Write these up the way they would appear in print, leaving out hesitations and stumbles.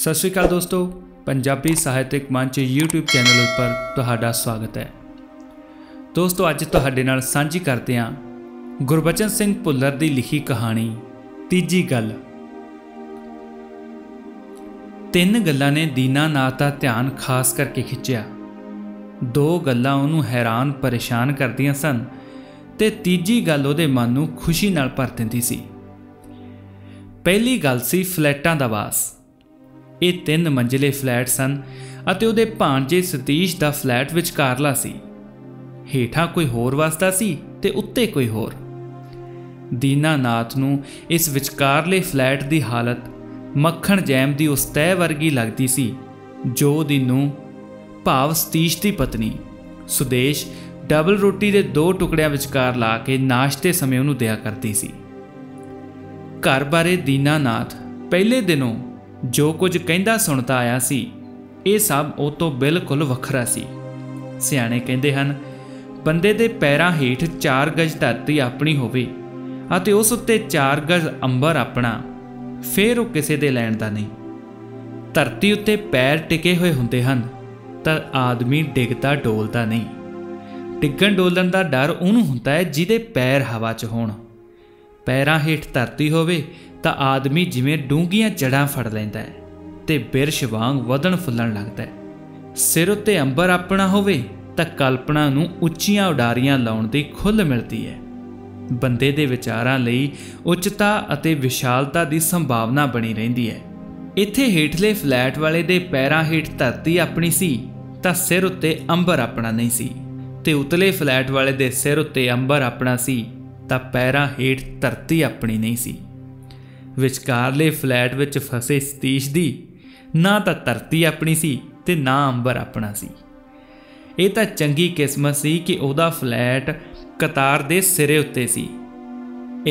सत श्री अकाल दोस्तों, पंजाबी साहित्यिक मंच यूट्यूब चैनल उत्पर तुहाडा स्वागत है। दोस्तों अज तुहाडे नाल सांझी करते हैं गुरबचन सिंह भुल्लर की लिखी कहानी तीजी गल। तीन गल्लां ने दीनानाथ का ध्यान खास करके खिंचिया। दो गल्लां उहनूं हैरान परेशान करदियां सन ते तीजी गल उहदे मन नूं खुशी नाल भर दिंदी सी। पहली गल सी फ्लैटां दा वास। ये 3 मंजिले फ्लैट सन अते उहदे भांजे सतीश दा फ्लैट विचकारला सी। हेठां कोई होर वसदा सी ते उत्ते कोई होर। दीनानाथ नूं इस विचकारले फ्लैट दी हालत मक्खण जैम दी उस तह वर्गी लगदी सी जो दी नूं भाव सतीश दी पत्नी सुदेश डबल रोटी दे 2 टुकड़ियां विचकार ला के नाश्ते समय उन्होंने दिया करती सी। घर बारे दीनानाथ पहले दिनों जो कुछ कहता सुनता आया सी, ये सब उस तो बिल्कुल वखरा सी। सियाणे कहते हैं बंदे दे पैरां हेठ 4 गज धरती अपनी होवे अते उस उत्ते 4 गज अंबर अपना, फिर वो किसी दे लैण दा नहीं। धरती उत्ते पैर टिके हुए हुंदे हन तां आदमी डिगदा डोलदा नहीं। डिगण डोलन का डर उहनूं हुंदा है जिहदे पैर हवा च होण। पैरां हेठ धरती होवे तां आदमी जिवें डूंघियां जड़ां फड़ लैंदा है ते बिरश वांग वधण फुल्लण लगदा है। सिर उत्ते अंबर अपना होवे तां कल्पना नूं उच्चियां उडारियां लाउण दी खुल्ल मिलदी है। बंदे दे विचारां लई उच्चता अते विशालता दी संभावना बनी रहिंदी है। इत्थे हेठले फ्लैट वाले दे पैरां हेठ धरती अपनी सी तां सिर उत्ते अंबर अपना नहीं सी, ते उतले फ्लैट वाले दे सिर उत्ते अंबर अपना सी तां पैरां हेठ धरती अपनी नहीं सी। विचकारले फ्लैट विच फसे सतीश दी ना तां धरती अपनी सी ते ना अंबर अपना सी। ये तां चंगी किस्मत सी कि उहदा फ्लैट कतार दे सिरे उत्ते सी।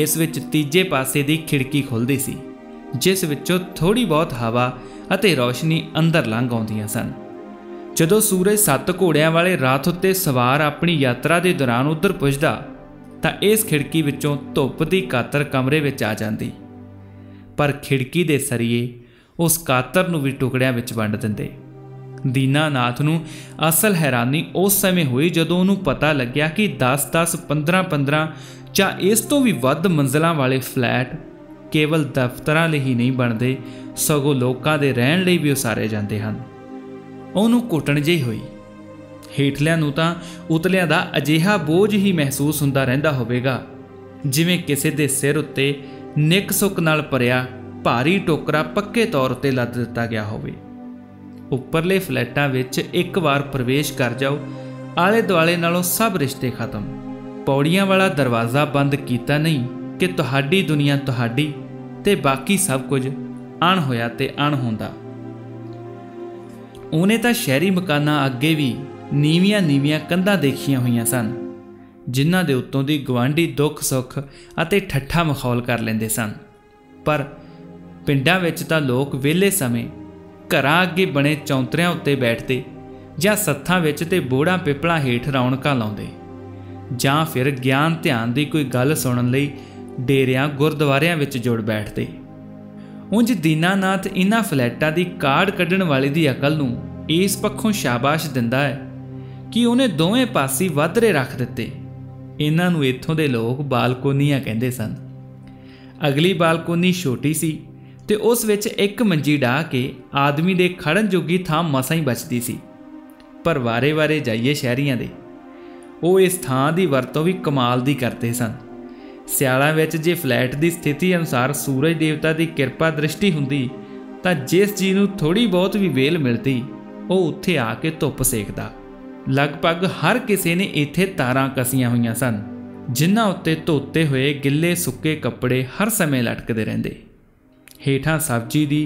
इस विच तीजे पासे दी खिड़की खुलदी सी जिस विचों थोड़ी बहुत हवा अते रोशनी अंदर लंघ आउंदियां सन। जदों सूरज 7 घोड़ियां वाले रात उत्ते सवार अपनी यात्रा के दौरान उधर पुजदा तां इस खिड़की विचों धुप की कातर कमरे विच आ जांदी, पर खिड़की दे सरिए उस कातर नूं भी टुकड़ियां विच वंड दिंदे। दीनानाथ नूं असल हैरानी उस समय हुई जदों उहनूं पता लग्या कि 10-10, 15-15 जां इस तों भी वध मंजिलां वाले फ्लैट केवल दफ्तरां लई ही नहीं बनते, सगों लोकां दे रहण लई भी उसारे जांदे हन। उहनूं घुटन जई होई। हेठलिआं नूं तां उतलिआं दा अजिहा बोझ ही महसूस हुंदा रहिंदा होवेगा जिवें किसे दे सिर उत्ते निक सुक नाल भरिआ भारी टोकरा पक्के तौर उत्ते लद दित्ता गया होवे। ਉੱਪਰਲੇ ਫਲੈਟਾਂ ਵਿੱਚ ਇੱਕ ਵਾਰ ਪ੍ਰਵੇਸ਼ ਕਰ ਜਾਓ, ਆਲੇ ਦੁਆਲੇ ਨਾਲੋਂ ਸਭ ਰਿਸ਼ਤੇ ਖਤਮ। ਪੌੜੀਆਂ ਵਾਲਾ ਦਰਵਾਜ਼ਾ ਬੰਦ ਕੀਤਾ ਨਹੀਂ ਕਿ ਤੁਹਾਡੀ ਦੁਨੀਆ ਤੁਹਾਡੀ ਤੇ ਬਾਕੀ ਸਭ ਕੁਝ ਅਣ ਹੋਇਆ ਤੇ ਅਣ ਹੁੰਦਾ। ਉਹਨੇ ਤਾਂ ਸ਼ਹਿਰੀ ਮਕਾਨਾਂ ਅੱਗੇ ਵੀ ਨੀਵੀਆਂ ਕੰਧਾਂ ਦੇਖੀਆਂ ਹੋਈਆਂ ਸਨ ਜਿਨ੍ਹਾਂ ਦੇ ਉੱਤੋਂ ਦੀ ਗਵਾਂਢੀ ਦੁੱਖ ਸੁੱਖ ਅਤੇ ਠੱਠਾ ਮਖੌਲ ਕਰ ਲੈਂਦੇ ਸਨ, ਪਰ ਪਿੰਡਾਂ ਵਿੱਚ ਤਾਂ ਲੋਕ ਵਿਹਲੇ ਸਮੇਂ ਘਰਾਂ ਅੱਗੇ ਬਣੇ ਚੌਂਤਰਿਆਂ ਉੱਤੇ ਬੈਠਦੇ ਜਾਂ ਸੱਥਾਂ ਵਿੱਚ ਤੇ ਬੋੜਾਂ ਪਿੱਪਲਾਂ ਹੇਠ ਰੌਣਕਾਂ ਲਾਉਂਦੇ ਜਾਂ ਫਿਰ ਗਿਆਨ ਧਿਆਨ ਦੀ ਕੋਈ ਗੱਲ ਸੁਣਨ ਲਈ ਡੇਰਿਆਂ ਗੁਰਦੁਆਰਿਆਂ ਵਿੱਚ ਜੁੜ ਬੈਠਦੇ। ਉਂਝ ਦੀਨਾਨਾਥ ਇਹਨਾਂ ਫਲੈਟਾਂ ਦੀ ਕਾਢ ਕੱਢਣ ਵਾਲੇ ਦੀ ਅਕਲ ਨੂੰ ਇਸ ਪੱਖੋਂ ਸ਼ਾਬਾਸ਼ ਦਿੰਦਾ ਹੈ ਕਿ ਉਹਨੇ ਦੋਵੇਂ ਪਾਸੇ ਵਾਧਰੇ ਰੱਖ ਦਿੱਤੇ। ਇਹਨਾਂ ਨੂੰ ਇੱਥੋਂ ਦੇ ਲੋਕ ਬਾਲਕੋਨੀਆਂ ਕਹਿੰਦੇ ਸਨ। ਅਗਲੀ ਬਾਲਕੋਨੀ ਛੋਟੀ ਸੀ ਤੇ ਉਸ ਵਿੱਚ 1 ਮੰਜੀ ਢਾ ਕੇ ਆਦਮੀ ਦੇ ਖੜਨ ਜੋਗੀ ਥਾਂ ਮਸਾਂ ਹੀ ਬਚਦੀ ਸੀ, ਪਰ ਵਾਰੇ-ਵਾਰੇ ਜਾਈਏ ਸ਼ਹਿਰੀਆਂ ਦੇ ਉਹ ਇਸ ਥਾਂ ਦੀ ਵਰਤੋਂ ਵੀ ਕਮਾਲ ਦੀ ਕਰਦੇ ਸਨ। ਸਿਆਲਾਂ ਵਿੱਚ ਜੇ ਫਲੈਟ ਦੀ ਸਥਿਤੀ ਅਨੁਸਾਰ ਸੂਰਜ ਦੇਵਤਾ ਦੀ ਕਿਰਪਾ ਦ੍ਰਿਸ਼ਟੀ ਹੁੰਦੀ ਤਾਂ ਜਿਸ ਜੀ ਨੂੰ ਥੋੜੀ ਬਹੁਤ ਵੀ ਵੇਲ ਮਿਲਦੀ ਉਹ ਉੱਥੇ ਆ ਕੇ ਧੁੱਪ ਸੇਕਦਾ। ਲਗਭਗ ਹਰ ਕਿਸੇ ਨੇ ਇੱਥੇ ਤਾਰਾਂ ਕਸੀਆਂ ਹੋਈਆਂ ਸਨ ਜਿਨ੍ਹਾਂ ਉੱਤੇ ਧੋਤੇ ਹੋਏ ਗਿੱਲੇ ਸੁੱਕੇ ਕੱਪੜੇ ਹਰ ਸਮੇਂ ਲਟਕਦੇ ਰਹਿੰਦੇ। हेठां सब्जी दी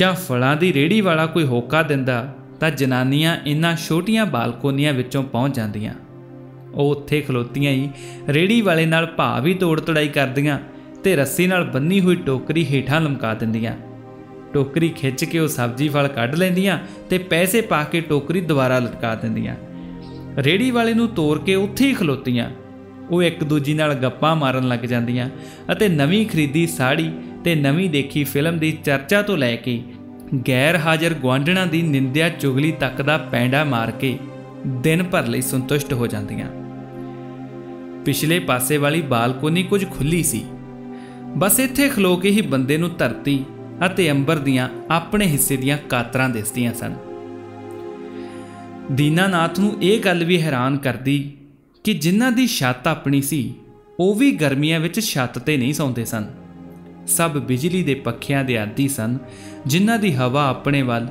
जां फलां दी रेहड़ी वाला कोई होका दिंदा तां जनानियां इन्हां छोटियां बालकोनियां विच्चों पहुंच जांदियां। ओह उत्थे खलोतियां ही रेहड़ी वाले नाल भावी तोड़ तड़ाई करदियां ते रस्सी नाल बन्नी हुई टोकरी हेठां लमका दिंदियां। टोकरी खिंच के ओह सब्जी फल कढ लैंदियां ते पैसे पा के टोकरी दुबारा लटका दिंदियां। रेहड़ी वाले नूं तोड़ के उत्थे ही खलोतियां ओह एक दूजी नाल गप्पां मारन लग जांदियां अते नवीं खरीदी साड़ी ते नवीं देखी फिल्म की चर्चा तो लैके गैर हाजिर गुआढ़णा की निंदिया चुगली तक का पैंडा मार के दिन भर लिए संतुष्ट हो जाती। पिछले पासे वाली बालकोनी कुछ खुली सी, बस इत्थे खलो के ही बंदे नूं धरती अते अंबर दियां अपने हिस्से दियां कातरां दिसदियां सन। दीनानाथ नूं इह गल भी हैरान करदी कि जिन्हां दी छत अपनी सी वो भी गर्मियां विच छत ते नहीं सौंदे सन, सब बिजली दे पखियां दे आदी सन जिन्हां दी हवा अपने वल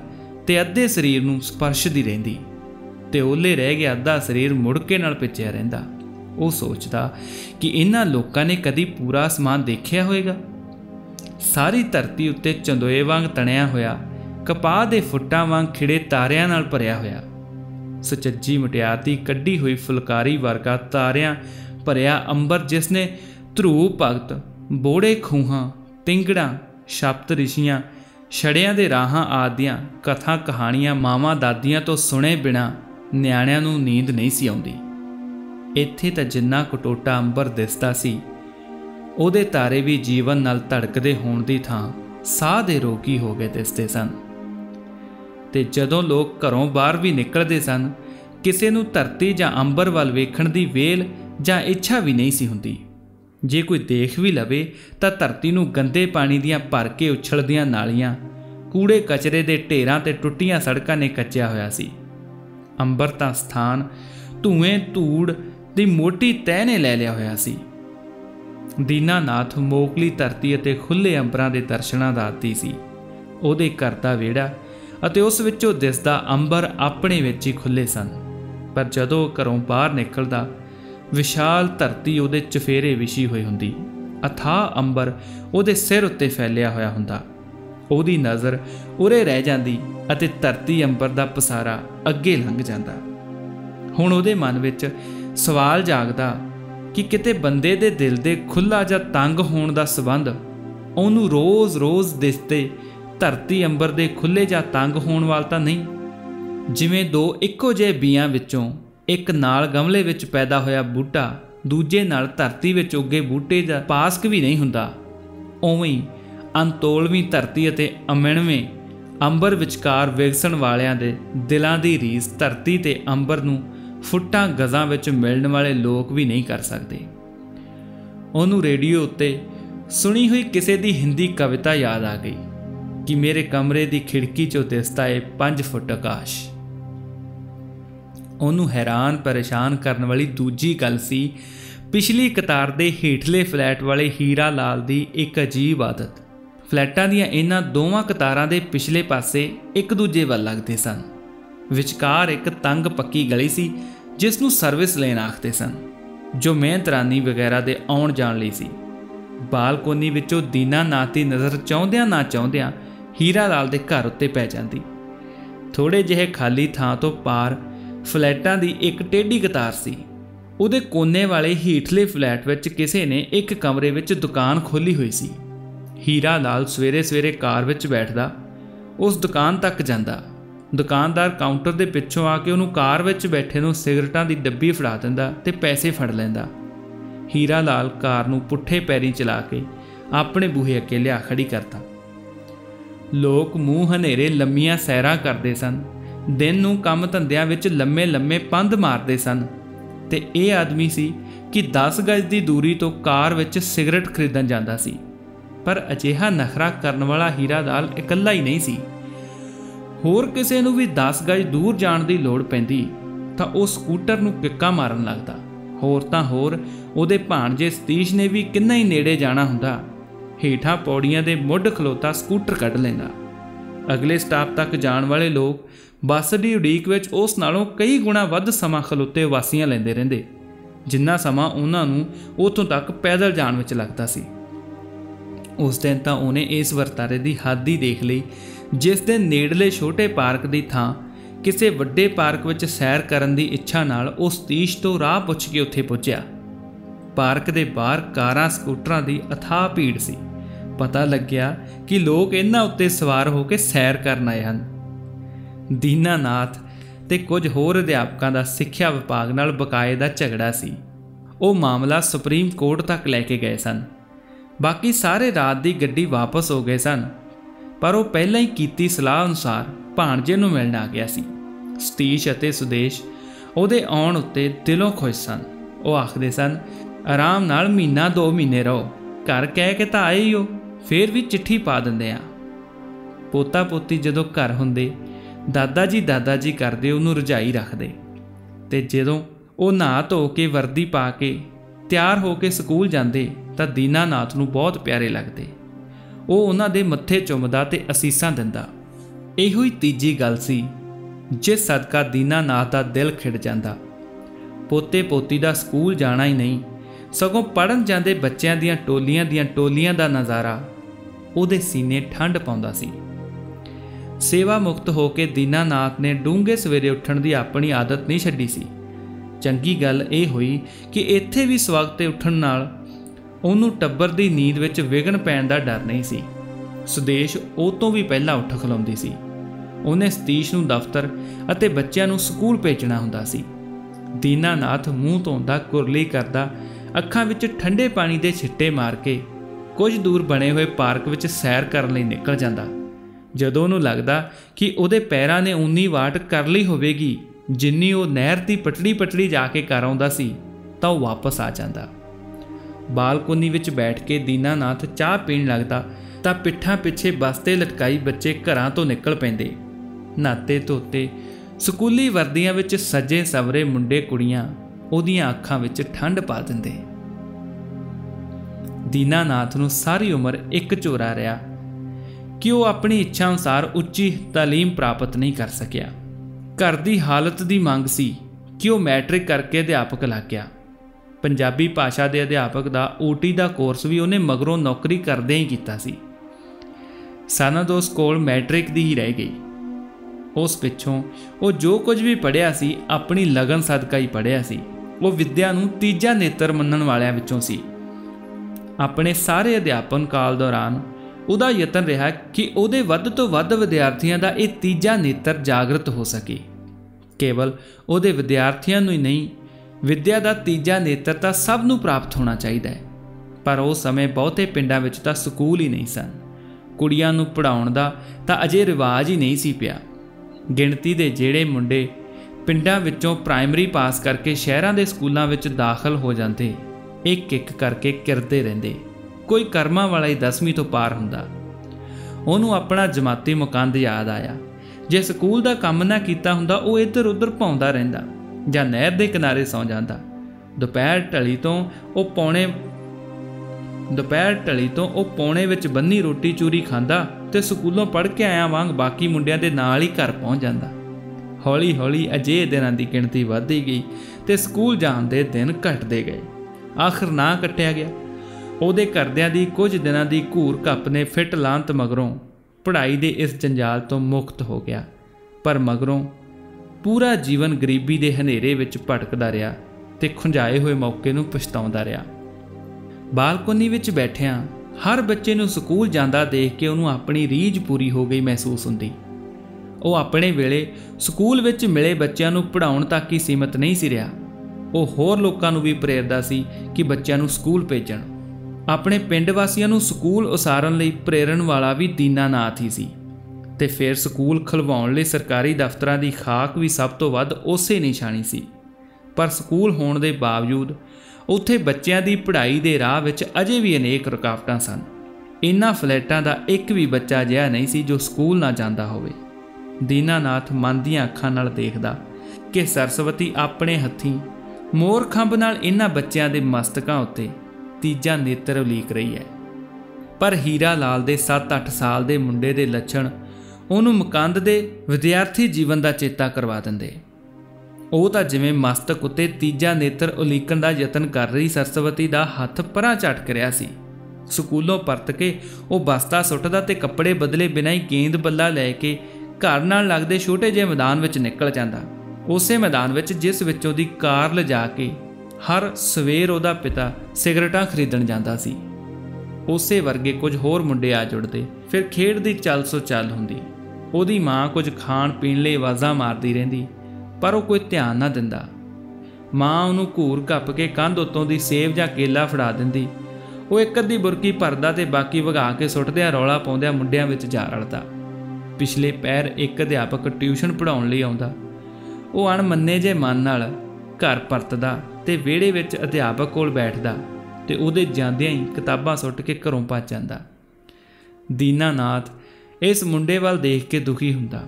ते अद्धे शरीर नूं स्पर्शदी रहिंदी ते ओले रह गया अद्धा शरीर मुड़के नाल पिछिया रहिंदा। वो सोचता कि इन्हां लोकां ने कदी पूरा आसमान देखिया होएगा। सारी धरती उत्ते चंदोए वांग तणिया होया कपाह दे फुट्टां वांग खिड़े तारियां नाल भरिया होया सचज्जी मटियाती कड्डी हुई फुलकारी वर्गा तारियां भरिया अंबर जिसने ध्रुव भगत बोड़े खूहां तिंगड़ां शब्द ऋषियां छड़ियां दे राहां आदियां कथा कहानियां मावां दादियां तो सुने बिना ਨਿਆਣਿਆਂ ਨੂੰ ਨੀਂਦ नहीं सी ਆਉਂਦੀ। ਇੱਥੇ ਤਾਂ ਜਿੰਨਾ ਕਟੋਟਾ ਅੰਬਰ ਦਿਸਦਾ ਸੀ ਉਹਦੇ ਤਾਰੇ ਵੀ ਜੀਵਨ ਨਾਲ ਧੜਕਦੇ ਹੋਣ ਦੀ ਥਾਂ ਸਾਹ ਦੇ ਰੋਗੀ ਹੋ ਗਏ ਦਿਸਦੇ ਸਨ। ਤੇ ਜਦੋਂ ਲੋਕ ਘਰੋਂ ਬਾਹਰ ਵੀ ਨਿਕਲਦੇ ਸਨ ਕਿਸੇ ਨੂੰ ਧਰਤੀ ਜਾਂ ਅੰਬਰ ਵੱਲ ਵੇਖਣ ਦੀ ਵੇਲ ਜਾਂ ਇੱਛਾ ਵੀ ਨਹੀਂ ਸੀ ਹੁੰਦੀ। ਜੇ ਕੋਈ ਦੇਖ ਵੀ ਲਵੇ ਤਾਂ ਧਰਤੀ ਨੂੰ ਗੰਦੇ ਪਾਣੀ ਦੀਆਂ ਭਰ ਕੇ ਉਛਲਦੀਆਂ ਨਾਲੀਆਂ ਕੂੜੇ ਕਚਰੇ ਦੇ ਢੇਰਾਂ ਤੇ ਟੁੱਟੀਆਂ ਸੜਕਾਂ ਨੇ ਕੱਚਿਆ ਹੋਇਆ ਸੀ। ਅੰਬਰ ਤਾਂ ਸਥਾਨ ਧੂਏ ਧੂੜ ਦੀ ਮੋਟੀ ਤਹਿ ਨੇ ਲੈ ਲਿਆ ਹੋਇਆ ਸੀ। ਦੀਨਾਨਾਥ ਮੋਕਲੀ ਧਰਤੀ ਅਤੇ ਖੁੱਲੇ ਅੰਬਰਾਂ ਦੇ ਦਰਸ਼ਨਾਂ ਦਾ ਆਦੀ ਸੀ। ਉਹਦੇ ਘਰ ਦਾ ਵਿਹੜਾ ਅਤੇ ਉਸ ਵਿੱਚੋਂ ਦਿਸਦਾ ਅੰਬਰ ਆਪਣੇ ਵਿੱਚ ਹੀ ਖੁੱਲੇ ਸਨ, ਪਰ ਜਦੋਂ ਘਰੋਂ ਬਾਹਰ ਨਿਕਲਦਾ ਵਿਸ਼ਾਲ ਧਰਤੀ ਉਹਦੇ ਚਫੇਰੇ ਵਿਛੀ ਹੋਈ ਹੁੰਦੀ, ਅਥਾਹ ਅੰਬਰ ਉਹਦੇ ਸਿਰ ਉੱਤੇ ਫੈਲਿਆ ਹੋਇਆ ਹੁੰਦਾ। ਉਹਦੀ ਨਜ਼ਰ ਉਰੇ ਰਹਿ ਜਾਂਦੀ ਅਤੇ ਧਰਤੀ ਅੰਬਰ ਦਾ ਪਸਾਰਾ ਅੱਗੇ ਲੰਘ ਜਾਂਦਾ। ਹੁਣ ਉਹਦੇ ਮਨ ਵਿੱਚ ਸਵਾਲ ਜਾਗਦਾ ਕਿ ਕਿਤੇ ਬੰਦੇ ਦੇ ਦਿਲ ਦੇ ਖੁੱਲਾ ਜਾਂ ਤੰਗ ਹੋਣ ਦਾ ਸੰਬੰਧ ਉਹਨੂੰ ਰੋਜ਼-ਰੋਜ਼ ਦਿਸਦੇ ਧਰਤੀ ਅੰਬਰ ਦੇ ਖੁੱਲੇ ਜਾਂ ਤੰਗ ਹੋਣ ਵਾਲ ਤਾਂ ਨਹੀਂ। ਜਿਵੇਂ ਦੋ ਇੱਕੋ ਜਿਹੇ ਬੀਆਂ ਵਿੱਚੋਂ ਇੱਕ ਨਾਲ ਗਮਲੇ ਵਿੱਚ ਪੈਦਾ ਹੋਇਆ ਬੂਟਾ ਦੂਜੇ ਨਾਲ ਧਰਤੀ ਵਿੱਚ ਉੱਗੇ ਬੂਟੇ ਦਾ ਪਾਸਕ ਵੀ ਨਹੀਂ ਹੁੰਦਾ, ਉਵੇਂ ਹੀ ਅਨਤੋਲਵੀਂ ਧਰਤੀ ਅਤੇ ਅਮਿਣਵੇਂ ਅੰਬਰ ਵਿਚਕਾਰ ਵਿਗਸਣ ਵਾਲਿਆਂ ਦੇ ਦਿਲਾਂ ਦੀ ਰੀਸ ਧਰਤੀ ਤੇ ਅੰਬਰ ਨੂੰ ਫੁੱਟਾਂ ਗਜ਼ਾਂ ਵਿੱਚ ਮਿਲਣ ਵਾਲੇ ਲੋਕ ਵੀ ਨਹੀਂ ਕਰ ਸਕਦੇ। ਉਹਨੂੰ ਰੇਡੀਓ ਉੱਤੇ ਸੁਣੀ ਹੋਈ ਕਿਸੇ ਦੀ ਹਿੰਦੀ ਕਵਿਤਾ ਯਾਦ ਆ ਗਈ ਕਿ ਮੇਰੇ ਕਮਰੇ ਦੀ ਖਿੜਕੀ 'ਚੋਂ ਦਿਸਦਾ ਏ 5 ਫੁੱਟ ਆਕਾਸ਼। ਉਹਨੂੰ ਹੈਰਾਨ ਪਰੇਸ਼ਾਨ ਕਰਨ ਵਾਲੀ ਦੂਜੀ ਗੱਲ ਸੀ ਪਿਛਲੀ ਕਤਾਰ ਦੇ ਹੇਠਲੇ ਫਲੈਟ ਵਾਲੇ ਹੀਰਾ ਲਾਲ ਦੀ ਇੱਕ ਅਜੀਬ ਆਦਤ। ਫਲੈਟਾਂ ਦੀਆਂ ਇਹਨਾਂ ਦੋਵਾਂ ਕਤਾਰਾਂ ਦੇ ਪਿਛਲੇ ਪਾਸੇ ਇੱਕ ਦੂਜੇ ਵੱਲ ਲੱਗਦੇ ਸਨ। ਵਿਚਕਾਰ ਇੱਕ ਤੰਗ ਪੱਕੀ ਗਲੀ ਸੀ ਜਿਸ ਨੂੰ ਸਰਵਿਸ ਲੇਨ ਆਖਦੇ ਸਨ, ਜੋ ਮਿਹਨਤਰਾਨੀ ਵਗੈਰਾ ਦੇ ਆਉਣ ਜਾਣ ਲਈ ਸੀ। ਬਾਲਕੋਨੀ ਵਿੱਚੋਂ ਦੀਨਾਨਾਥ ਦੀ ਨਜ਼ਰ ਚਾਹੁੰਦਿਆਂ ਨਾ ਚਾਹੁੰਦਿਆਂ ਹੀਰਾ ਲਾਲ ਦੇ ਘਰ ਉੱਤੇ ਪੈ ਜਾਂਦੀ। ਥੋੜ੍ਹੇ ਜਿਹੇ ਖਾਲੀ ਥਾਂ ਤੋਂ ਪਾਰ ਫਲੈਟਾਂ ਦੀ ਇੱਕ ਟੇਢੀ ਕਤਾਰ ਸੀ। ਉਹਦੇ ਕੋਨੇ ਵਾਲੇ ਹੇਠਲੇ ਫਲੈਟ ਵਿੱਚ ਕਿਸੇ ਨੇ ਇੱਕ ਕਮਰੇ ਵਿੱਚ ਦੁਕਾਨ ਖੋਲ੍ਹੀ ਹੋਈ ਸੀ। ਹੀਰਾ ਲਾਲ ਸਵੇਰੇ-ਸਵੇਰੇ ਕਾਰ ਵਿੱਚ ਬੈਠਦਾ ਉਸ ਦੁਕਾਨ ਤੱਕ ਜਾਂਦਾ। ਦੁਕਾਨਦਾਰ ਕਾਊਂਟਰ ਦੇ ਪਿੱਛੋਂ ਆ ਕੇ ਉਹਨੂੰ ਕਾਰ ਵਿੱਚ ਬੈਠੇ ਨੂੰ ਸਿਗਰਟਾਂ ਦੀ ਡੱਬੀ ਫੜਾ ਦਿੰਦਾ ਤੇ ਪੈਸੇ ਫੜ ਲੈਂਦਾ। ਹੀਰਾ ਲਾਲ ਕਾਰ ਨੂੰ ਪੁੱਠੇ ਪੈਰੀਂ ਚਲਾ ਕੇ ਆਪਣੇ ਬੂਹੇ ਅੱਗੇ ਲਿਆ ਖੜੀ ਕਰਦਾ। ਲੋਕ ਮੂੰਹ ਹਨੇਰੇ ਲੰਮੀਆਂ ਸੈਰਾਂ ਕਰਦੇ ਸਨ, ਦਿਨ ਨੂੰ ਕੰਮ ਧੰਦਿਆਂ ਵਿੱਚ ਲੰਮੇ-ਲੰਮੇ ਪੰਧ ਮਾਰਦੇ ਸਨ ਤੇ ਇਹ ਆਦਮੀ ਸੀ ਕਿ 10 ਗਜ ਦੀ ਦੂਰੀ ਤੋਂ ਕਾਰ ਵਿੱਚ ਸਿਗਰਟ ਖਰੀਦਣ ਜਾਂਦਾ ਸੀ। पर अजिहा नखरा करने वाला हीरा लाल इकला ही नहीं सी, होर किसी नूं भी 10 गज दूर जाण दी लोड़ पैंदी तां उह स्कूटर नूं किक्का मारन लगदा। होर तां होर उहदे भाणजे सतीश ने भी किन्ना ही नेड़े जाना हुंदा, हेठां पौड़ियां दे मुढ खलोता स्कूटर कढ लैंदा। अगले स्टाप तक जाण वाले लोक बस दी उड़ीक विच उस नालों कई गुणा वध समा खलोते वासीआं लैंदे रहिंदे जिन्ना समा उहनां नूं उत्थों तक पैदल जाण विच लगदा सी। उस दिन तो उन्हें इस वर्तारे की हद ही देख ली जिस दिन नेड़ले छोटे पार्क की थां किसी वड्डे पार्क में सैर करने की इच्छा नाल उस सतीश तो राह पुछ के उत्थे पहुँचा। पार्क के बाहर कारां स्कूटरां की अथाह भीड़ सी। पता लग्या कि लोग इन्हां उत्ते सवार होकर सैर करन आए हन। दीनानाथ ते कुछ होर अध्यापकों का सिक्ख्या विभाग नाल बकाए दा झगड़ा सी। वो मामला सुप्रीम कोर्ट तक लैके गए सन। बाकी सारे रात की गड्डी वापस हो गए सन पर वह पहला ही की सलाह अनुसार भाणजे नूं मिलन आ गया सी। सतीश अते सुदेश उहदे आउण उत्ते दिलों खुश सन। वह आखदे सन आराम नाल महीना दो महीने रहो, घर कह के तो आए ही हो, फिर भी चिट्ठी पा देंदे आ। पोता पोती जदों घर हुंदे दादा जी करदे उहनूं रजाई रखदे ते जदों वह नहा धो के वर्दी पा के तैयार हो के स्कूल जांदे तां दीनानाथ नूं बहुत प्यारे लगदे। वह उन्हां दे मत्थे चुमदा ते असीसां दिंदा। इहो ही तीजी गल सी जिस सदका दीनानाथ दा दिल खिड़ जांदा। पोते पोती दा स्कूल जाना ही नहीं सगों पढ़न जांदे बच्चों दियां टोलियां दा नज़ारा उहदे सीने ठंड पाउंदा सी। सेवा मुक्त हो के दीनानाथ ने डूंगे सवेरे उठण दी अपनी आदत नहीं छड्डी सी। चंगी गल इह होई कि इत्थे भी सवखते उठण नाल उहनूं टब्बर दी नींद विच विघन पैण दा डर नहीं सी। सुदेश उह तों भी पहला उठ खलौंदी सी। उहने सतीश नूं दफ्तर अते बच्चिआं नूं स्कूल भेजना हुंदा सी। दीनानाथ मूँह धोंदा कुरली करदा ਅੱਖਾਂ ਵਿੱਚ ਠੰਡੇ ਪਾਣੀ ਦੇ ਛਿੱਟੇ ਮਾਰ ਕੇ ਕੁਝ ਦੂਰ ਬਣੇ ਹੋਏ ਪਾਰਕ ਵਿੱਚ ਸੈਰ ਕਰਨ ਲਈ ਨਿਕਲ ਜਾਂਦਾ। ਜਦੋਂ ਉਹਨੂੰ ਲੱਗਦਾ ਕਿ ਉਹਦੇ ਪੈਰਾਂ ਨੇ ਉਨੀ ਵਾਟ ਕਰ ਲਈ ਹੋਵੇਗੀ ਜਿੰਨੀ ਉਹ ਨਹਿਰ ਦੀ ਪਟੜੀ ਜਾ ਕੇ ਘਰ ਆਉਂਦਾ ਸੀ ਤਾਂ ਉਹ ਵਾਪਸ ਆ ਜਾਂਦਾ। ਬਾਲਕੋਨੀ ਵਿੱਚ ਬੈਠ ਕੇ ਦੀਨਾਨਾਥ ਚਾਹ ਪੀਣ ਲੱਗਦਾ ਤਾਂ ਪਿੱਠਾਂ ਪਿੱਛੇ ਬਸਤੇ ਲਟਕਾਈ ਬੱਚੇ ਘਰਾਂ ਤੋਂ ਨਿਕਲ ਪੈਂਦੇ। ਨਾਤੇ ਧੋਤੇ ਸਕੂਲੀ ਵਰਦੀਆਂ ਵਿੱਚ ਸੱਜੇ ਸਵਰੇ ਮੁੰਡੇ ਕੁੜੀਆਂ ਉਹਦੀਆਂ ਅੱਖਾਂ ਵਿੱਚ ਠੰਡ ਪਾ ਦਿੰਦੇ। ਦੀਨਾਨਾਥ ਨੂੰ ਸਾਰੀ ਉਮਰ ਇੱਕ ਝੋਰਾ ਰਿਹਾ ਕਿ ਉਹ ਆਪਣੀ ਇੱਛਾ ਅਨੁਸਾਰ ਉੱਚੀ ਤਾਲੀਮ ਪ੍ਰਾਪਤ ਨਹੀਂ ਕਰ ਸਕਿਆ। ਘਰ ਦੀ ਹਾਲਤ ਦੀ ਮੰਗ ਸੀ ਕਿ ਉਹ ਮੈਟ੍ਰਿਕ ਕਰਕੇ ਅਧਿਆਪਕ ਲੱਗ ਗਿਆ। ਪੰਜਾਬੀ ਭਾਸ਼ਾ ਦੇ ਅਧਿਆਪਕ ਦਾ OT ਦਾ ਕੋਰਸ ਵੀ ਉਹਨੇ ਮਗਰੋਂ ਨੌਕਰੀ ਕਰਦਿਆਂ ਹੀ ਕੀਤਾ ਸੀ। ਸਨਾਦੋਸ ਕੋਲ ਮੈਟ੍ਰਿਕ ਦੀ ਹੀ ਰਹਿ ਗਈ। ਉਸ ਪਿੱਛੋਂ ਉਹ ਜੋ ਕੁਝ ਵੀ ਪੜ੍ਹਿਆ ਸੀ ਆਪਣੀ ਲਗਨ ਸਦਕਾ ਹੀ ਪੜ੍ਹਿਆ ਸੀ। ਉਹ ਵਿੱਦਿਆ ਨੂੰ ਤੀਜਾ ਨੇਤਰ ਮੰਨਣ ਵਾਲਿਆਂ ਵਿੱਚੋਂ ਸੀ। ਆਪਣੇ ਸਾਰੇ ਅਧਿਆਪਨ ਕਾਲ ਦੌਰਾਨ ਉਹਦਾ ਯਤਨ ਰਿਹਾ ਕਿ ਉਹਦੇ ਵੱਧ ਤੋਂ ਵੱਧ ਵਿਦਿਆਰਥੀਆਂ ਦਾ ਇਹ ਤੀਜਾ ਨੇਤਰ ਜਾਗਰਤ ਹੋ ਸਕੇ। ਕੇਵਲ ਉਹਦੇ ਵਿਦਿਆਰਥੀਆਂ ਨੂੰ ਹੀ ਨਹੀਂ, ਵਿੱਦਿਆ ਦਾ ਤੀਜਾ ਨੇਤਰ ਤਾਂ ਸਭ ਨੂੰ ਪ੍ਰਾਪਤ ਹੋਣਾ ਚਾਹੀਦਾ ਹੈ। ਪਰ ਉਹ ਸਮੇਂ ਬਹੁਤੇ ਪਿੰਡਾਂ ਵਿੱਚ ਤਾਂ ਸਕੂਲ ਹੀ ਨਹੀਂ ਸਨ। ਕੁੜੀਆਂ ਨੂੰ ਪੜ੍ਹਾਉਣ ਦਾ ਤਾਂ ਅਜੇ ਰਿਵਾਜ ਹੀ ਨਹੀਂ ਸੀ ਪਿਆ। गिणती दे जेड़े मुंडे पिंडां विच्चों प्राइमरी पास करके शहरां दे स्कूलां विच दाखल हो जांदे एक एक करके किरदे रहिंदे। कोई कर्मां वाला ही 10वीं तो पार हुंदा। उहनूं अपना जमाती मुकंद याद आया। जे स्कूल दा काम ना कीता हुंदा वो इधर उधर भौंदा रहिंदा जां नहर दे किनारे सौं जांदा। ਦੁਪਹਿਰ ਢਲੀ ਤੋਂ ਉਹ ਪੌਣੇ ਵਿੱਚ ਬੰਨੀ ਰੋਟੀ ਚੂਰੀ ਖਾਂਦਾ ਤੇ ਸਕੂਲੋਂ ਪੜ੍ਹ ਕੇ ਆਇਆ ਵਾਂਗ ਬਾਕੀ ਮੁੰਡਿਆਂ ਦੇ ਨਾਲ ਹੀ ਘਰ ਪਹੁੰਚ ਜਾਂਦਾ। ਹੌਲੀ ਹੌਲੀ ਅਜੇ ਦਿਨਾਂ ਦੀ ਗਿਣਤੀ ਵੱਧਦੀ ਗਈ ਤੇ ਸਕੂਲ ਜਾਣ ਦੇ ਦਿਨ ਘਟਦੇ ਗਏ। ਆਖਰ ਨਾ ਕੱਟਿਆ ਗਿਆ। ਉਹਦੇ ਘਰਦਿਆਂ ਦੀ ਕੁਝ ਦਿਨਾਂ ਦੀ ਘੂਰ ਘੱਪ ਨੇ ਫਿੱਟ ਲਾਂਤ ਮਗਰੋਂ ਪੜ੍ਹਾਈ ਦੇ ਇਸ ਜੰਜਾਲ ਤੋਂ ਮੁਕਤ ਹੋ ਗਿਆ। ਪਰ ਮਗਰੋਂ ਪੂਰਾ ਜੀਵਨ ਗਰੀਬੀ ਦੇ ਹਨੇਰੇ ਵਿੱਚ ਭਟਕਦਾ ਰਿਹਾ ਤੇ ਖੁੰਝਾਏ ਹੋਏ ਮੌਕੇ ਨੂੰ ਪਛਤਾਉਂਦਾ ਰਿਹਾ। ਬਾਲਕੋਨੀ ਵਿੱਚ ਬੈਠਿਆਂ ਹਰ ਬੱਚੇ ਨੂੰ ਸਕੂਲ ਜਾਂਦਾ ਦੇਖ ਕੇ ਉਹਨੂੰ ਆਪਣੀ ਰੀਝ ਪੂਰੀ ਹੋ ਗਈ ਮਹਿਸੂਸ ਹੁੰਦੀ। ਉਹ ਆਪਣੇ ਵੇਲੇ ਸਕੂਲ ਵਿੱਚ ਮਿਲੇ ਬੱਚਿਆਂ ਨੂੰ ਪੜ੍ਹਾਉਣ ਤੱਕ ਹੀ ਸੀਮਤ ਨਹੀਂ ਸੀ ਰਿਹਾ। ਉਹ ਹੋਰ ਲੋਕਾਂ ਨੂੰ ਵੀ ਪ੍ਰੇਰਦਾ ਸੀ ਕਿ ਬੱਚਿਆਂ ਨੂੰ ਸਕੂਲ ਭੇਜਣ। ਆਪਣੇ ਪਿੰਡ ਵਾਸੀਆਂ ਨੂੰ ਸਕੂਲ ਉਸਾਰਨ ਲਈ ਪ੍ਰੇਰਨ ਵਾਲਾ ਵੀ ਦੀਨਾਨਾਥ ਹੀ ਸੀ। ਤੇ ਫਿਰ ਸਕੂਲ ਖੁਲਵਾਉਣ ਲਈ ਸਰਕਾਰੀ ਦਫ਼ਤਰਾਂ ਦੀ ਖਾਕ ਵੀ ਸਭ ਤੋਂ ਵੱਧ ਉਸੇ ਨਿਸ਼ਾਨੀ ਸੀ। ਪਰ ਸਕੂਲ ਹੋਣ ਦੇ ਬਾਵਜੂਦ ਉੱਥੇ ਬੱਚਿਆਂ ਦੀ ਪੜ੍ਹਾਈ ਦੇ ਰਾਹ ਵਿੱਚ ਅਜੇ ਵੀ ਅਨੇਕ ਰੁਕਾਵਟਾਂ ਸਨ। ਇਨ੍ਹਾਂ ਫਲੈਟਾਂ ਦਾ ਇੱਕ ਵੀ ਬੱਚਾ ਅਜਿਹਾ ਨਹੀਂ ਸੀ ਜੋ ਸਕੂਲ ਨਾ ਜਾਂਦਾ ਹੋਵੇ। ਦੀਨਾਨਾਥ ਮਨ ਦੀਆਂ ਅੱਖਾਂ ਨਾਲ ਦੇਖਦਾ ਕਿ ਸਰਸਵਤੀ ਆਪਣੇ ਹੱਥੀਂ ਮੋਰ ਖੰਭ ਨਾਲ ਇਨ੍ਹਾਂ ਬੱਚਿਆਂ ਦੇ ਮਸਤਕਾਂ ਉੱਤੇ ਤੀਜਾ ਨੇਤਰ ਉਲੀਕ ਰਹੀ ਹੈ। ਪਰ ਹੀਰਾ ਲਾਲ ਦੇ 7-8 ਸਾਲ ਦੇ ਮੁੰਡੇ ਦੇ ਲੱਛਣ ਉਹਨੂੰ ਮੁਕੰਦ ਦੇ ਵਿਦਿਆਰਥੀ ਜੀਵਨ ਦਾ ਚੇਤਾ ਕਰਵਾ ਦਿੰਦੇ। ਉਹ ਤਾਂ ਜਿਵੇਂ ਮਸਤਕ ਉੱਤੇ ਤੀਜਾ ਨੇਤਰ ਉਲੀਕਣ ਦਾ ਯਤਨ ਕਰ ਰਹੀ ਸਰਸਵਤੀ ਦਾ ਹੱਥ ਪਰਾਂ ਝਟਕ ਰਿਹਾ ਸੀ। ਸਕੂਲੋਂ ਪਰਤ ਕੇ ਉਹ ਬਸਤਾ ਸੁੱਟਦਾ ਤੇ ਕੱਪੜੇ ਬਦਲੇ ਬਿਨਾਂ ਹੀ ਗੇਂਦ ਬੱਲਾ ਲੈ ਕੇ ਘਰ ਨਾਲ ਲੱਗਦੇ ਛੋਟੇ ਜਿਹੇ ਮੈਦਾਨ ਵਿੱਚ ਨਿਕਲ ਜਾਂਦਾ। ਉਸੇ ਮੈਦਾਨ ਵਿੱਚ ਜਿਸ ਵਿੱਚੋਂ ਦੀ ਕਾਰ ਲਿਜਾ ਕੇ ਹਰ ਸਵੇਰ ਉਹਦਾ ਪਿਤਾ ਸਿਗਰਟਾਂ ਖਰੀਦਣ ਜਾਂਦਾ ਸੀ। ਉਸੇ ਵਰਗੇ ਕੁਝ ਹੋਰ ਮੁੰਡੇ ਆ ਜੁੜਦੇ। ਫਿਰ ਖੇਡ ਦੀ ਚੱਲ ਸੋ ਚੱਲ ਹੁੰਦੀ। ਉਹਦੀ ਮਾਂ ਕੁਝ ਖਾਣ ਪੀਣ ਲਈ ਆਵਾਜ਼ਾਂ ਮਾਰਦੀ ਰਹਿੰਦੀ ਪਰ ਉਹ ਕੋਈ ਧਿਆਨ ਨਾ ਦਿੰਦਾ। ਮਾਂ ਉਹਨੂੰ ਘੂਰ ਘੱਪ ਕੇ ਕੰਧ ਉੱਤੋਂ ਦੀ ਸੇਬ ਜਾਂ ਕੇਲਾ ਫੜਾ ਦਿੰਦੀ। ਉਹ ਇੱਕ ਅੱਧੀ ਬੁਰਕੀ ਭਰਦਾ ਤੇ ਬਾਕੀ ਵਗਾ ਕੇ ਸੁੱਟਦਿਆਂ ਰੌਲਾ ਪਾਉਂਦਿਆਂ ਮੁੰਡਿਆਂ ਵਿੱਚ ਜਾ ਰਲਦਾ। ਪਿਛਲੇ ਪੈਰ ਇੱਕ ਅਧਿਆਪਕ ਟਿਊਸ਼ਨ ਪੜ੍ਹਾਉਣ ਲਈ ਆਉਂਦਾ। ਉਹ ਅਣਮੰਨੇ ਜੇ ਮਨ ਨਾਲ ਘਰ ਪਰਤਦਾ ਤੇ ਵਿਹੜੇ ਵਿੱਚ ਅਧਿਆਪਕ ਕੋਲ ਬੈਠਦਾ ਤੇ ਉਹਦੇ ਜਾਂਦਿਆਂ ਹੀ ਕਿਤਾਬਾਂ ਸੁੱਟ ਕੇ ਘਰੋਂ ਭੱਜ ਜਾਂਦਾ। ਦੀਨਾਨਾਥ ਇਸ ਮੁੰਡੇ ਵੱਲ ਦੇਖ ਕੇ ਦੁਖੀ ਹੁੰਦਾ।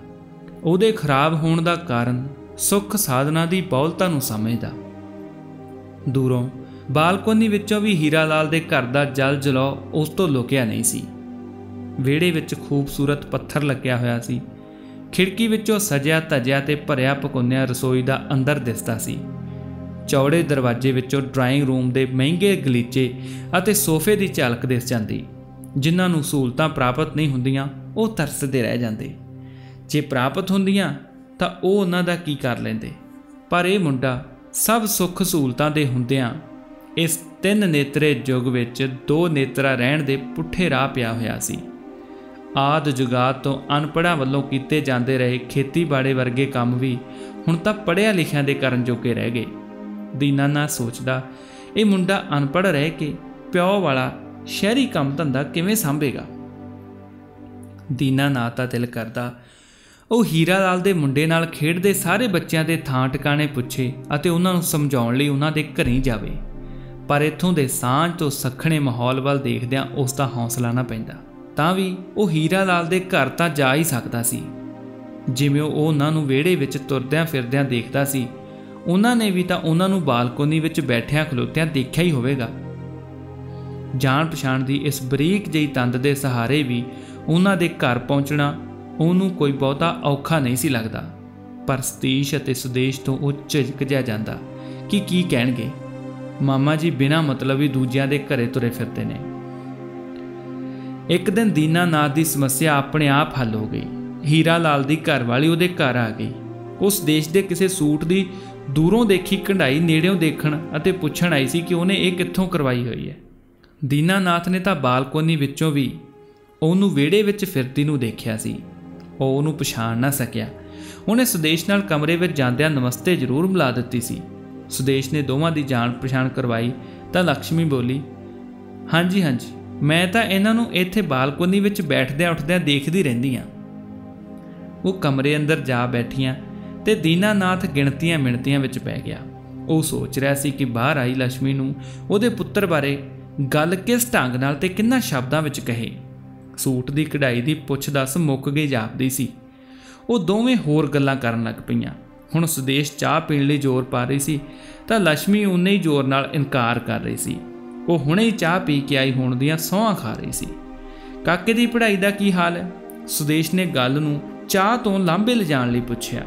ਉਹਦੇ ਖਰਾਬ ਹੋਣ ਦਾ ਕਾਰਨ ਸੁੱਖ ਸਾਧਨਾ ਦੀ ਬਹੁਲਤਾ ਨੂੰ ਸਮਝਦਾ। ਦੂਰੋਂ ਬਾਲਕੋਨੀ ਵਿੱਚੋਂ ਵੀ ਹੀਰਾ ਲਾਲ ਦੇ ਘਰ ਦਾ ਜਲ ਜਲੌ ਉਸ ਤੋਂ ਲੁਕਿਆ ਨਹੀਂ ਸੀ। ਵਿਹੜੇ ਵਿੱਚ ਖੂਬਸੂਰਤ ਪੱਥਰ ਲੱਗਿਆ ਹੋਇਆ ਸੀ। ਖਿੜਕੀ ਵਿੱਚੋਂ ਸਜਿਆ ਧਜਿਆ ਤੇ ਭਰਿਆ ਪਕਾਉਂਦਿਆਂ ਰਸੋਈ ਦਾ ਅੰਦਰ ਦਿਸਦਾ ਸੀ। ਚੌੜੇ ਦਰਵਾਜ਼ੇ ਵਿੱਚੋਂ ਡਰਾਇੰਗ ਰੂਮ ਦੇ ਮਹਿੰਗੇ ਗਲੀਚੇ ਅਤੇ ਸੋਫੇ ਦੀ ਝਲਕ ਦਿਸ ਜਾਂਦੀ। ਜਿਨ੍ਹਾਂ ਨੂੰ ਸਹੂਲਤਾਂ ਪ੍ਰਾਪਤ ਨਹੀਂ ਹੁੰਦੀਆਂ ਉਹ ਤਰਸਦੇ ਰਹਿ ਜਾਂਦੇ। ਜੇ ਪ੍ਰਾਪਤ ਹੁੰਦੀਆਂ ਤਾਂ ਉਹ ਉਹਨਾਂ ਦਾ ਕੀ ਕਰ ਲੈਂਦੇ। ਪਰ ਇਹ ਮੁੰਡਾ ਸਭ ਸੁੱਖ ਸਹੂਲਤਾਂ ਦੇ ਹੁੰਦਿਆਂ ਇਸ ਤਿੰਨ ਨੇਤਰੇ ਯੁੱਗ ਵਿੱਚ ਦੋ ਨੇਤਰਾ ਰਹਿਣ ਦੇ ਪੁੱਠੇ ਰਾਹ ਪਿਆ ਹੋਇਆ ਸੀ। ਆਦਿ ਜੁਗਾਤ ਤੋਂ ਅਨਪੜ੍ਹਾਂ ਵੱਲੋਂ ਕੀਤੇ ਜਾਂਦੇ ਰਹੇ ਖੇਤੀਬਾੜੀ ਵਰਗੇ ਕੰਮ ਵੀ ਹੁਣ ਤਾਂ ਪੜ੍ਹਿਆ ਲਿਖਿਆਂ ਦੇ ਕਰਨ ਜੋਗੇ ਰਹਿ ਗਏ। ਦੀਨਾਨਾਥ ਸੋਚਦਾ, ਇਹ ਮੁੰਡਾ ਅਨਪੜ੍ਹ ਰਹਿ ਕੇ ਪਿਓ ਵਾਲਾ ਸ਼ਹਿਰੀ ਕੰਮ ਧੰਦਾ ਕਿਵੇਂ ਸਾਂਭੇਗਾ। ਦੀਨਾਨਾਥ ਦਾ ਦਿਲ ਕਰਦਾ ਉਹ ਹੀਰਾ ਲਾਲ ਦੇ ਮੁੰਡੇ ਨਾਲ ਖੇਡਦੇ ਸਾਰੇ ਬੱਚਿਆਂ ਦੇ ਥਾਂ ਟਿਕਾਣੇ ਪੁੱਛੇ ਅਤੇ ਉਹਨਾਂ ਨੂੰ ਸਮਝਾਉਣ ਲਈ ਉਹਨਾਂ ਦੇ ਘਰੇ ਜਾਵੇ। ਪਰ ਇੱਥੋਂ ਦੇ ਸਾਂਝ ਤੋਂ ਸੱਖਣੇ ਮਾਹੌਲ ਵੱਲ ਦੇਖਦਿਆਂ ਉਸ ਦਾ ਹੌਸਲਾ ਨਾ ਪੈਂਦਾ। ਤਾਂ ਵੀ ਉਹ ਹੀਰਾ ਲਾਲ ਦੇ ਘਰ ਤਾਂ ਜਾ ਹੀ ਸਕਦਾ ਸੀ। ਜਿਵੇਂ ਉਹ ਉਹਨਾਂ ਨੂੰ ਵਿਹੜੇ ਵਿੱਚ ਤੁਰਦਿਆਂ ਫਿਰਦਿਆਂ ਦੇਖਦਾ ਸੀ, ਉਹਨਾਂ ਨੇ ਵੀ ਤਾਂ ਉਹਨਾਂ ਨੂੰ ਬਾਲਕੋਨੀ ਵਿੱਚ ਬੈਠਿਆਂ ਖਲੋਤਿਆਂ ਦੇਖਿਆ ਹੀ ਹੋਵੇਗਾ। ਜਾਣ ਪਛਾਣ ਦੀ ਇਸ ਬਰੀਕ ਜਿਹੀ ਤੰਦ ਦੇ ਸਹਾਰੇ ਵੀ ਉਹਨਾਂ ਦੇ ਘਰ ਪਹੁੰਚਣਾ ਉਹਨੂੰ ਕੋਈ ਬਹੁਤਾ ਔਖਾ ਨਹੀਂ ਸੀ ਲੱਗਦਾ। ਪਰ ਸਤੀਸ਼ ਅਤੇ ਸੁਦੇਸ਼ ਤੋਂ ਉਹ ਝਿਜਕ ਜਿਹਾ ਜਾਂਦਾ ਕਿ ਕੀ ਕਹਿਣਗੇ। ਮਾਮਾ ਜੀ ਬਿਨਾਂ ਮਤਲਬ ਹੀ ਦੂਜਿਆਂ ਦੇ ਘਰੇ ਤੁਰੇ ਫਿਰਦੇ ਨੇ। ਇੱਕ ਦਿਨ ਦੀਨਾਨਾਥ ਦੀ ਸਮੱਸਿਆ ਆਪਣੇ ਆਪ ਹੱਲ ਹੋ ਗਈ। ਹੀਰਾ ਲਾਲ ਦੀ ਘਰਵਾਲੀ ਉਹਦੇ ਘਰ ਆ ਗਈ। ਉਸ ਦੇਸ਼ ਦੇ ਕਿਸੇ ਸੂਟ ਦੀ ਦੂਰੋਂ ਦੇਖੀ ਕਢਾਈ ਨੇੜਿਓਂ ਦੇਖਣ ਅਤੇ ਪੁੱਛਣ ਆਈ ਸੀ ਕਿ ਉਹਨੇ ਇਹ ਕਿੱਥੋਂ ਕਰਵਾਈ ਹੋਈ ਹੈ। ਦੀਨਾਨਾਥ ਨੇ ਤਾਂ ਬਾਲਕੋਨੀ ਵਿੱਚੋਂ ਵੀ ਉਹਨੂੰ ਵਿਹੜੇ ਵਿੱਚ ਫਿਰਦੀ ਨੂੰ ਦੇਖਿਆ ਸੀ। ਉਹ ਉਹਨੂੰ ਪਛਾਣ ਨਾ ਸਕਿਆ। ਉਹਨੇ ਸੁਦੇਸ਼ ਨਾਲ ਕਮਰੇ ਵਿੱਚ ਜਾਂਦਿਆਂ ਨਮਸਤੇ ਜ਼ਰੂਰ ਮਿਲਾ ਦਿੱਤੀ ਸੀ। ਸੁਦੇਸ਼ ਨੇ ਦੋਵਾਂ ਦੀ ਜਾਣ ਪਛਾਣ ਕਰਵਾਈ ਤਾਂ ਲਕਸ਼ਮੀ ਬੋਲੀ, ਹਾਂਜੀ ਹਾਂਜੀ, ਮੈਂ ਤਾਂ ਇਹਨਾਂ ਨੂੰ ਇੱਥੇ ਬਾਲਕੋਨੀ ਵਿੱਚ ਬੈਠਦਿਆਂ ਉੱਠਦਿਆਂ ਦੇਖਦੀ ਰਹਿੰਦੀ ਹਾਂ। ਉਹ ਕਮਰੇ ਅੰਦਰ ਜਾ ਬੈਠੀਆਂ ਤੇ ਦੀਨਾਨਾਥ ਗਿਣਤੀਆਂ ਮਿਣਤੀਆਂ ਵਿੱਚ ਪੈ ਗਿਆ। ਉਹ ਸੋਚ ਰਿਹਾ ਸੀ ਕਿ ਬਾਹਰ ਆਈ ਲਕਸ਼ਮੀ ਨੂੰ ਉਹਦੇ ਪੁੱਤਰ ਬਾਰੇ ਗੱਲ ਕਿਸ ਢੰਗ ਨਾਲ ਤੇ ਕਿੰਨਾ ਸ਼ਬਦਾਂ ਵਿੱਚ ਕਹੇ। ਸੂਟ ਦੀ ਕਢਾਈ ਦੀ ਪੁੱਛ ਦੱਸ ਮੁੱਕ ਗਈ ਜਾਪਦੀ ਸੀ। ਉਹ ਦੋਵੇਂ ਹੋਰ ਗੱਲਾਂ ਕਰਨ ਲੱਗ ਪਈਆਂ। ਹੁਣ ਸੁਦੇਸ਼ ਚਾਹ ਪੀਣ ਲਈ ਜ਼ੋਰ ਪਾ ਰਹੀ ਸੀ ਤਾਂ ਲਕਸ਼ਮੀ ਉਨੇ ਹੀ ਜ਼ੋਰ ਨਾਲ ਇਨਕਾਰ ਕਰ ਰਹੀ ਸੀ। ਉਹ ਹੁਣੇ ਹੀ ਚਾਹ ਪੀ ਕੇ ਆਈ ਹੋਣ ਦੀਆਂ ਸੌਂਹਾਂ ਖਾ ਰਹੀ ਸੀ। ਕਾਕੇ ਦੀ ਪੜ੍ਹਾਈ ਦਾ ਕੀ ਹਾਲ ਹੈ? ਸੁਦੇਸ਼ ਨੇ ਗੱਲ ਨੂੰ ਚਾਹ ਤੋਂ ਲਾਂਭੇ ਲਿਜਾਣ ਲਈ ਪੁੱਛਿਆ।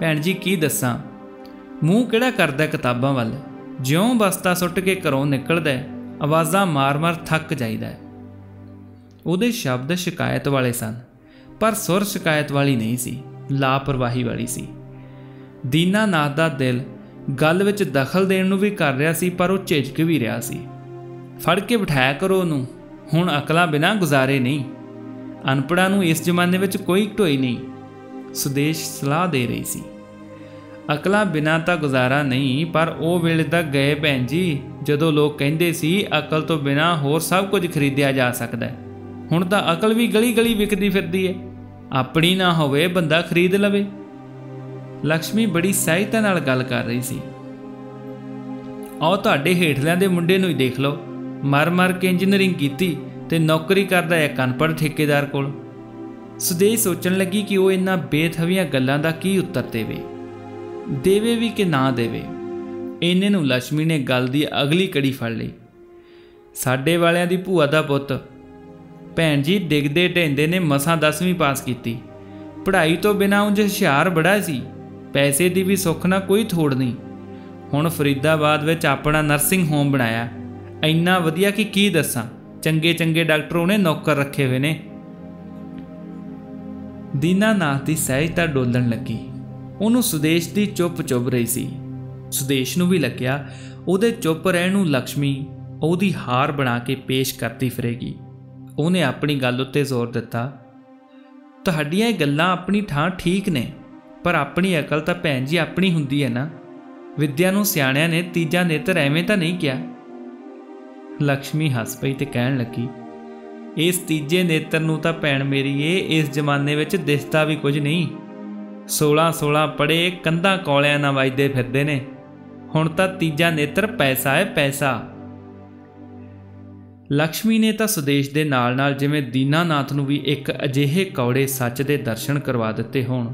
ਭੈਣ ਜੀ ਕੀ ਦੱਸਾਂ, ਮੂੰਹ ਕਿਹੜਾ ਕਰਦਾ ਕਿਤਾਬਾਂ ਵੱਲ। ਜਿਉਂ ਬਸਤਾ ਸੁੱਟ ਕੇ ਘਰੋਂ ਨਿਕਲਦਾ ਆਵਾਜ਼ਾਂ ਮਾਰ-ਮਾਰ ਥੱਕ ਜਾਈਦਾ। ਉਹਦੇ ਸ਼ਬਦ ਸ਼ਿਕਾਇਤ ਵਾਲੇ ਸਨ ਪਰ ਸੁਰ ਸ਼ਿਕਾਇਤ ਵਾਲੀ ਨਹੀਂ ਸੀ, ਲਾਪਰਵਾਹੀ ਵਾਲੀ ਸੀ। ਦੀਨਾਨਾਥ ਦਾ ਦਿਲ ਗੱਲ ਵਿੱਚ ਦਖਲ ਦੇਣ ਨੂੰ ਵੀ ਕਰ ਰਿਹਾ ਸੀ ਪਰ ਉਹ ਝਿਜਕ ਵੀ ਰਿਹਾ ਸੀ। ਫੜ ਕੇ ਬਿਠਾਇਆ ਕਰੋ ਉਹਨੂੰ, ਹੁਣ ਅਕਲਾਂ ਬਿਨਾਂ ਗੁਜ਼ਾਰੇ ਨਹੀਂ। ਅਨਪੜ੍ਹਾਂ ਨੂੰ ਇਸ ਜ਼ਮਾਨੇ ਵਿੱਚ ਕੋਈ ਢੋਈ ਨਹੀਂ, ਸੁਦੇਸ਼ ਸਲਾਹ ਦੇ ਰਹੀ ਸੀ। ਅਕਲਾਂ ਬਿਨਾਂ ਤਾਂ ਗੁਜ਼ਾਰਾ ਨਹੀਂ, ਪਰ ਉਹ ਵੇਲੇ ਤਾਂ ਗਏ ਭੈਣ ਜੀ ਜਦੋਂ ਲੋਕ ਕਹਿੰਦੇ ਸੀ ਅਕਲ ਤੋਂ ਬਿਨਾਂ ਹੋਰ ਸਭ ਕੁਝ ਖਰੀਦਿਆ ਜਾ ਸਕਦਾ। ਹੁਣ ਤਾਂ ਅਕਲ ਵੀ ਗਲੀ ਗਲੀ ਵਿਕਦੀ ਫਿਰਦੀ ਹੈ, ਆਪਣੀ ਨਾ ਹੋਵੇ ਬੰਦਾ ਖਰੀਦ ਲਵੇ। ਲਕਸ਼ਮੀ ਬੜੀ ਸਹਾਇਤਾ ਨਾਲ ਗੱਲ ਕਰ ਰਹੀ ਸੀ। ਆਹ ਤੁਹਾਡੇ ਹੇਠਲਿਆਂ ਦੇ ਮੁੰਡੇ ਨੂੰ ਹੀ ਦੇਖ ਲਓ, ਮਰ ਮਰ ਕੇ ਇੰਜੀਨੀਅਰਿੰਗ ਕੀਤੀ ਤੇ ਨੌਕਰੀ ਕਰਦਾ ਹੈ ਅਨਪੜ੍ਹ ਠੇਕੇਦਾਰ ਕੋਲ। ਸੁਦੇਸ਼ ਸੋਚਣ ਲੱਗੀ ਕਿ ਉਹ ਇਹਨਾਂ ਬੇਥਵੀਆਂ ਗੱਲਾਂ ਦਾ ਕੀ ਉੱਤਰ ਦੇਵੇ, ਦੇਵੇ ਵੀ ਕਿ ਨਾ ਦੇਵੇ। ਇੰਨੇ ਨੂੰ ਲਕਸ਼ਮੀ ਨੇ ਗੱਲ ਦੀ ਅਗਲੀ ਕੜੀ ਫੜ ਲਈ। ਸਾਡੇ ਵਾਲਿਆਂ ਦੀ ਭੂਆ ਦਾ ਪੁੱਤ ਭੈਣ ਜੀ ਡਿੱਗਦੇ ਢਹਿੰਦੇ ਨੇ ਮਸਾਂ 10ਵੀਂ ਪਾਸ ਕੀਤੀ। ਪੜ੍ਹਾਈ ਤੋਂ ਬਿਨਾਂ ਉਂਝ ਹੁਸ਼ਿਆਰ ਬੜਾ ਸੀ, ਪੈਸੇ ਦੀ ਵੀ ਸੁੱਖ ਨਾ ਕੋਈ ਥੋੜ ਨਹੀਂ। ਹੁਣ ਫਰੀਦਾਬਾਦ ਵਿੱਚ ਆਪਣਾ ਨਰਸਿੰਗ ਹੋਮ ਬਣਾਇਆ, ਇੰਨਾ ਵਧੀਆ ਕਿ ਕੀ ਦੱਸਾਂ। ਚੰਗੇ ਚੰਗੇ ਡਾਕਟਰ ਉਹਨੇ ਨੌਕਰ ਰੱਖੇ ਹੋਏ ਨੇ। ਦੀਨਾਨਾਥ ਦੀ ਸਹਾਇਤਾ ਡੋਲਣ ਲੱਗੀ। ਉਹਨੂੰ ਸੁਦੇਸ਼ ਦੀ ਚੁੱਪ ਚੁੱਭ ਰਹੀ ਸੀ। ਸੁਦੇਸ਼ ਨੂੰ ਵੀ ਲੱਗਿਆ ਉਹਦੇ ਚੁੱਪ ਰਹਿਣ ਨੂੰ ਲਕਸ਼ਮੀ ਉਹਦੀ ਹਾਰ ਬਣਾ ਕੇ ਪੇਸ਼ ਕਰਦੀ ਫਿਰੇਗੀ। ਉਹਨੇ ਆਪਣੀ ਗੱਲ ਉੱਤੇ ਜ਼ੋਰ ਦਿੱਤਾ, ਤੁਹਾਡੀਆਂ ਇਹ ਗੱਲਾਂ ਆਪਣੀ ਥਾਂ ਠੀਕ ਨੇ ਪਰ ਆਪਣੀ ਅਕਲ ਤਾਂ ਭੈਣ ਜੀ ਆਪਣੀ ਹੁੰਦੀ ਹੈ ਨਾ। ਵਿੱਦਿਆ ਨੂੰ ਸਿਆਣਿਆਂ ਨੇ ਤੀਜਾ ਨੇਤਰ ਐਵੇਂ ਤਾਂ ਨਹੀਂ ਕਿਹਾ। लक्ष्मी हंस पई ते कहण लगी, इस तीजे नेत्र नूं तां भैण मेरीए इस जमाने विच दिसदा भी कुछ नहीं। 16 पड़े कंधा कौलियां नाल वजदे फिरदे ने, हुण तां तीजा नेत्र पैसा है पैसा। लक्ष्मी ने तां सुदेश दे नाल नाल जिवें दीनानाथ नूं भी एक अजिहे कौड़े सच दे दर्शन करवा दित्ते होण,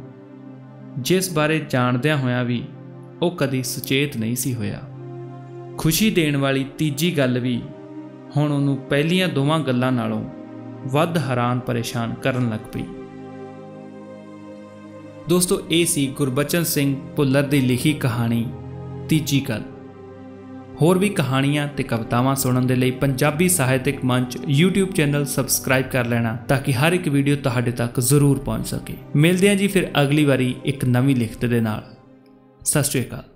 जिस बारे जाणदियां होया भी वो कदी सुचेत नहीं सी होया। खुशी देण वाली तीजी गल भी हुण उहनूं पहलियां दोवां गल्लां नालों वध हैरान परेशान करन लग पई। दोस्तों ये सी गुरबचन सिंह भुल्लर की लिखी कहानी तीजी गल। होर भी कहानियां ते कवितावां सुनने के लिए पंजाबी साहित्यिक मंच यूट्यूब चैनल सबसक्राइब कर लेना, ताकि हर एक वीडियो तुहाडे तक जरूर पहुँच सके। मिलते हैं जी फिर अगली बारी एक नवी लिखत दे नाल। सत श्री अकाल।